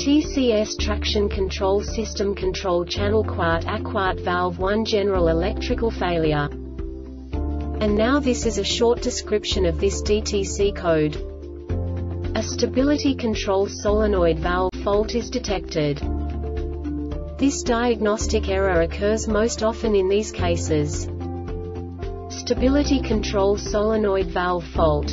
TCS traction control system control channel quart valve 1 general electrical failure. And now this is a short description of this DTC code. A stability control solenoid valve fault is detected. This diagnostic error occurs most often in these cases. Stability control solenoid valve fault.